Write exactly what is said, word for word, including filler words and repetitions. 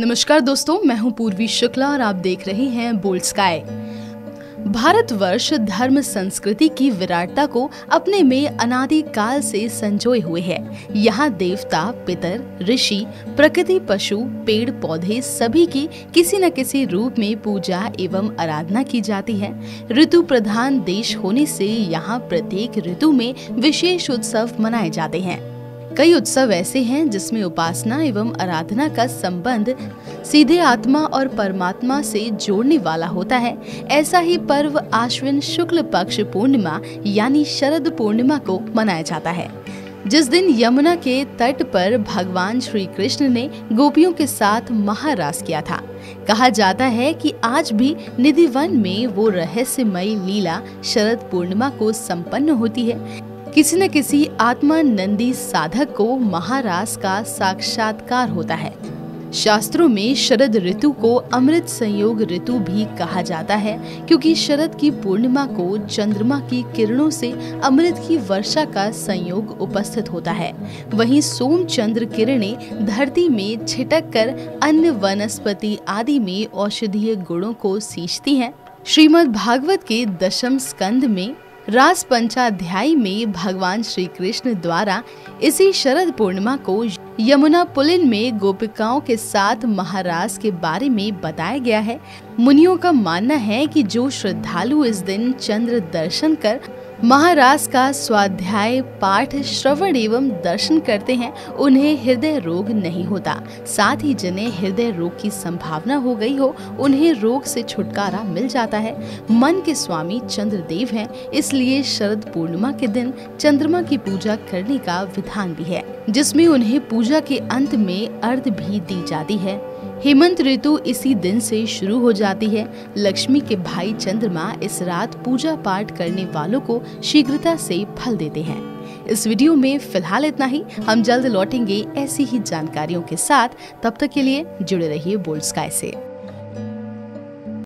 नमस्कार दोस्तों, मैं हूं पूर्वी शुक्ला और आप देख रहे हैं बोल्डस्काई। भारतवर्ष धर्म संस्कृति की विराटता को अपने में अनादि काल से संजोए हुए है। यहाँ देवता, पितर, ऋषि, प्रकृति, पशु, पेड़, पौधे सभी की किसी न किसी रूप में पूजा एवं आराधना की जाती है। ऋतु प्रधान देश होने से यहाँ प्रत्येक ऋतु में विशेष उत्सव मनाए जाते हैं। कई उत्सव ऐसे हैं जिसमें उपासना एवं आराधना का संबंध सीधे आत्मा और परमात्मा से जोड़ने वाला होता है। ऐसा ही पर्व आश्विन शुक्ल पक्ष पूर्णिमा यानी शरद पूर्णिमा को मनाया जाता है, जिस दिन यमुना के तट पर भगवान श्री कृष्ण ने गोपियों के साथ महारास किया था। कहा जाता है कि आज भी निधिवन में वो रहस्यमयी लीला शरद पूर्णिमा को संपन्न होती है। किसी न किसी आत्मानंदी साधक को महारास का साक्षात्कार होता है। शास्त्रों में शरद ऋतु को अमृत संयोग ऋतु भी कहा जाता है, क्योंकि शरद की पूर्णिमा को चंद्रमा की किरणों से अमृत की वर्षा का संयोग उपस्थित होता है। वहीं सोम चंद्र किरणें धरती में छिटक कर अन्य वनस्पति आदि में औषधीय गुणों को सींचती हैं। श्रीमद भागवत के दशम स्कंद में रास पंचाध्याय में भगवान श्री कृष्ण द्वारा इसी शरद पूर्णिमा को यमुना पुलिन में गोपिकाओं के साथ महारास के बारे में बताया गया है। मुनियों का मानना है कि जो श्रद्धालु इस दिन चंद्र दर्शन कर महारास का स्वाध्याय पाठ, श्रवण एवं दर्शन करते हैं, उन्हें हृदय रोग नहीं होता। साथ ही जिन्हें हृदय रोग की संभावना हो गई हो, उन्हें रोग से छुटकारा मिल जाता है। मन के स्वामी चंद्रदेव हैं, इसलिए शरद पूर्णिमा के दिन चंद्रमा की पूजा करने का विधान भी है, जिसमें उन्हें पूजा के अंत में अर्घ्य भी दी जाती है। हेमंत ऋतु इसी दिन से शुरू हो जाती है। लक्ष्मी के भाई चंद्रमा इस रात पूजा पाठ करने वालों को शीघ्रता से फल देते हैं। इस वीडियो में फिलहाल इतना ही। हम जल्द लौटेंगे ऐसी ही जानकारियों के साथ। तब तक के लिए जुड़े रहिए बोल्डस्काई से।